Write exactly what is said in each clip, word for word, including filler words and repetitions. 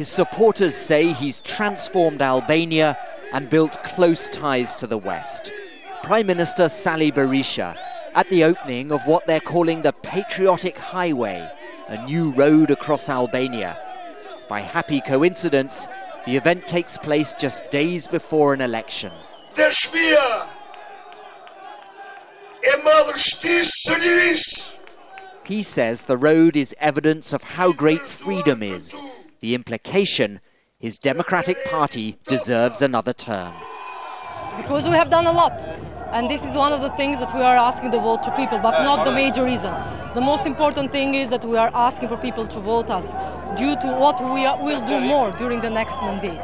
His supporters say he's transformed Albania and built close ties to the West. Prime Minister Sali Berisha at the opening of what they're calling the Patriotic Highway, a new road across Albania. By happy coincidence, the event takes place just days before an election. He says the road is evidence of how great freedom is. The implication, his Democratic Party deserves another term. Because we have done a lot, and this is one of the things that we are asking the vote to people, but not the major reason. The most important thing is that we are asking for people to vote us due to what we will do more during the next mandate.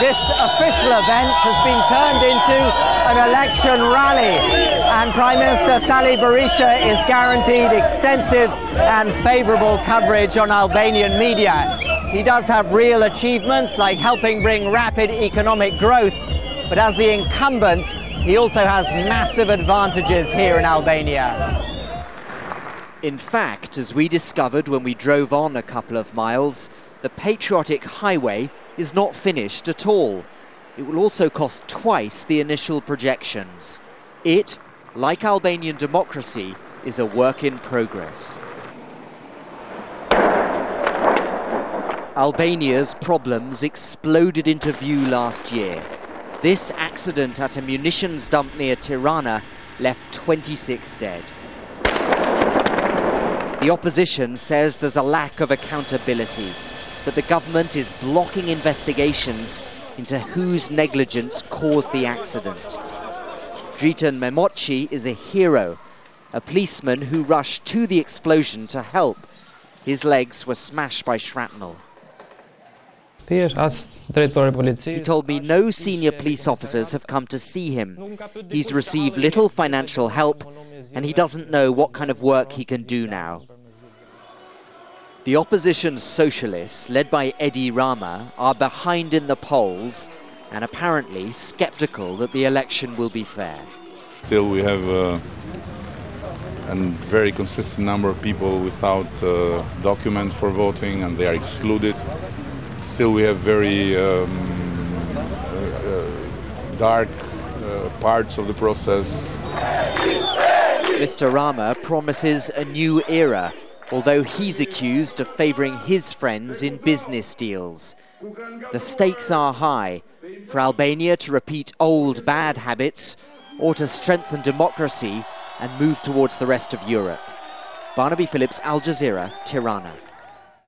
This official event has been turned into an election rally, and Prime Minister Sali Berisha is guaranteed extensive and favourable coverage on Albanian media. He does have real achievements like helping bring rapid economic growth, but as the incumbent, he also has massive advantages here in Albania. In fact, as we discovered when we drove on a couple of miles, the Patriotic Highway is not finished at all. It will also cost twice the initial projections. It, like Albanian democracy, is a work in progress. Albania's problems exploded into view last year. This accident at a munitions dump near Tirana left twenty-six dead. The opposition says there's a lack of accountability, that the government is blocking investigations into whose negligence caused the accident. Driton Memochi is a hero, a policeman who rushed to the explosion to help. His legs were smashed by shrapnel. He told me no senior police officers have come to see him. He's received little financial help, and he doesn't know what kind of work he can do now. The opposition socialists, led by Eddie Rama, are behind in the polls and apparently sceptical that the election will be fair. Still, we have uh, a very consistent number of people without uh, document for voting, and they are excluded. Still, we have very um, uh, uh, dark uh, parts of the process. Mister Rama promises a new era, although he's accused of favouring his friends in business deals. The stakes are high for Albania to repeat old bad habits or to strengthen democracy and move towards the rest of Europe. Barnaby Phillips, Al Jazeera, Tirana.